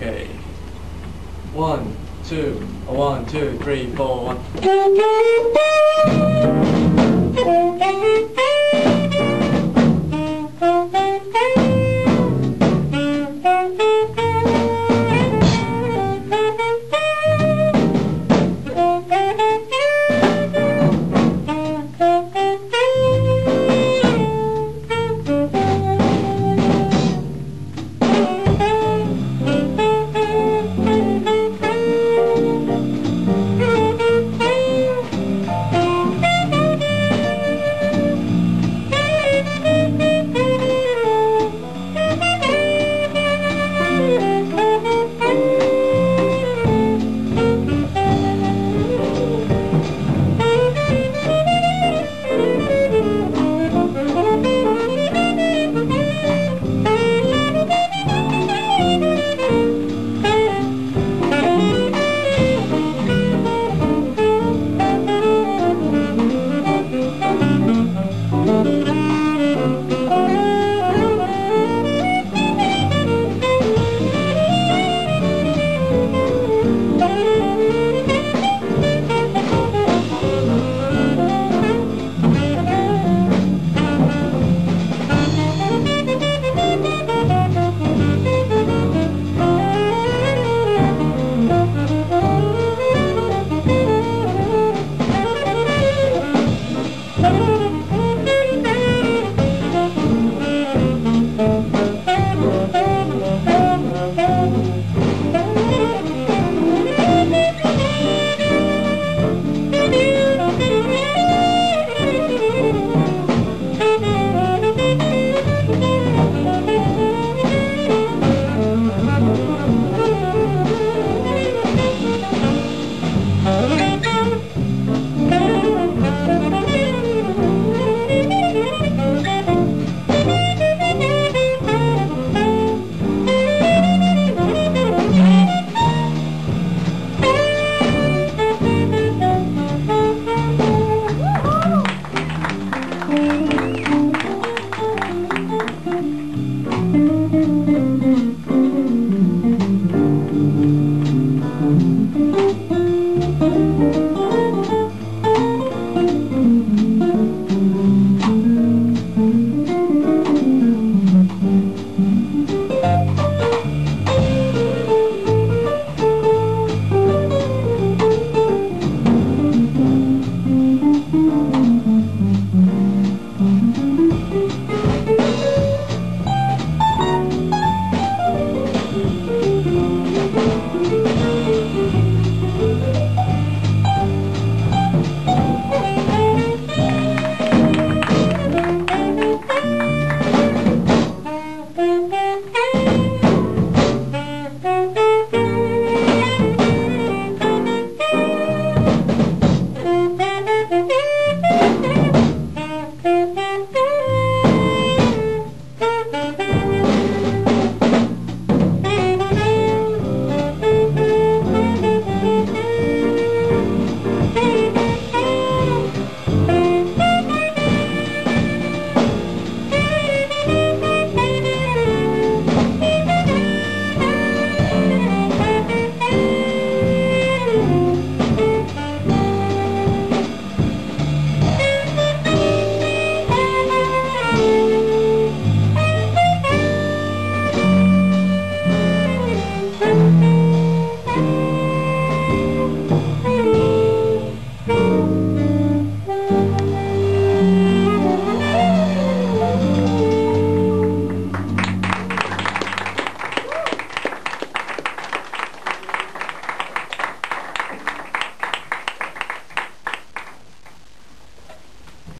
Okay. 1, 2, 1, 2, 3, 4, 1.